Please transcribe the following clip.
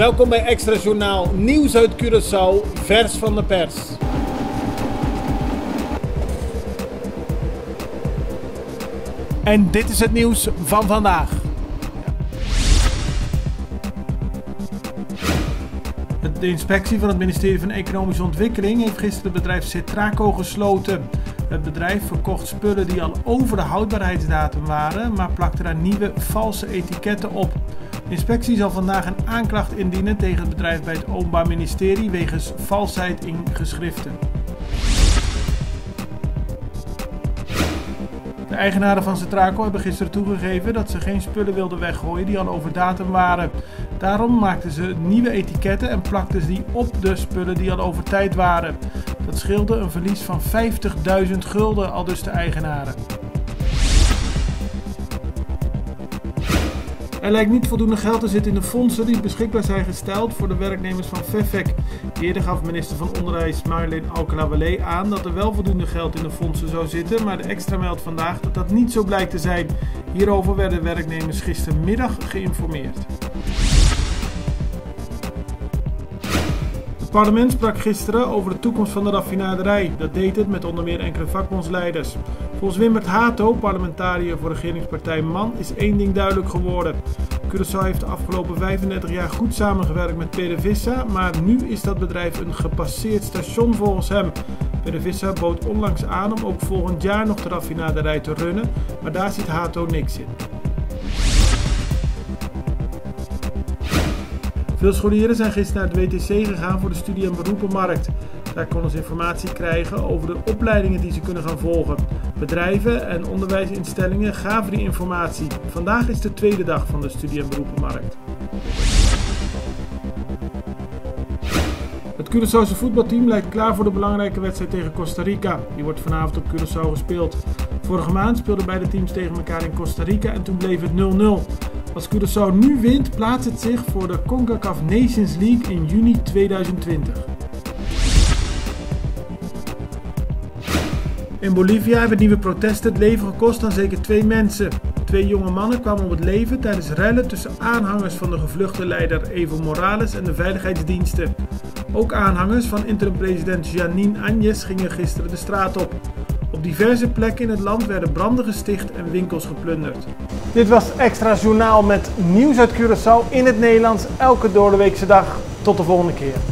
Welkom bij Extra Journaal, nieuws uit Curaçao, vers van de pers. En dit is het nieuws van vandaag. De inspectie van het ministerie van Economische Ontwikkeling heeft gisteren het bedrijf Zetraco gesloten. Het bedrijf verkocht spullen die al over de houdbaarheidsdatum waren, maar plakte daar nieuwe valse etiketten op. De inspectie zal vandaag een aanklacht indienen tegen het bedrijf bij het Openbaar Ministerie wegens valsheid in geschriften. De eigenaren van Zetraco hebben gisteren toegegeven dat ze geen spullen wilden weggooien die al over datum waren. Daarom maakten ze nieuwe etiketten en plakten ze die op de spullen die al over tijd waren. Dat scheelde een verlies van 50.000 gulden, aldus de eigenaren. Er lijkt niet voldoende geld te zitten in de fondsen die beschikbaar zijn gesteld voor de werknemers van FEFFIK. Eerder gaf minister van Onderwijs Marlene Alcalavale aan dat er wel voldoende geld in de fondsen zou zitten, maar de Extra meldt vandaag dat dat niet zo blijkt te zijn. Hierover werden werknemers gistermiddag geïnformeerd. Het parlement sprak gisteren over de toekomst van de raffinaderij. Dat deed het met onder meer enkele vakbondsleiders. Volgens Wimbert Hato, parlementariër voor regeringspartij MAN, is één ding duidelijk geworden. Curaçao heeft de afgelopen 35 jaar goed samengewerkt met PdVSA, maar nu is dat bedrijf een gepasseerd station volgens hem. PdVSA bood onlangs aan om ook volgend jaar nog de raffinaderij te runnen, maar daar ziet Hato niks in. Veel scholieren zijn gisteren naar het WTC gegaan voor de studie- en beroepenmarkt. Daar konden ze informatie krijgen over de opleidingen die ze kunnen gaan volgen. Bedrijven en onderwijsinstellingen gaven die informatie. Vandaag is de tweede dag van de studie- en beroepenmarkt. Het Curaçaose voetbalteam lijkt klaar voor de belangrijke wedstrijd tegen Costa Rica. Die wordt vanavond op Curaçao gespeeld. Vorige maand speelden beide teams tegen elkaar in Costa Rica en toen bleef het 0-0. Als Curaçao nu wint, plaatst het zich voor de CONCACAF Nations League in juni 2020. In Bolivia hebben nieuwe protesten het leven gekost aan zeker 2 mensen. 2 jonge mannen kwamen om het leven tijdens rellen tussen aanhangers van de gevluchte leider Evo Morales en de veiligheidsdiensten. Ook aanhangers van interim-president Janine Agnes gingen gisteren de straat op. Op diverse plekken in het land werden branden gesticht en winkels geplunderd. Dit was Extra Journaal met nieuws uit Curaçao in het Nederlands, elke doordeweekse dag. Tot de volgende keer.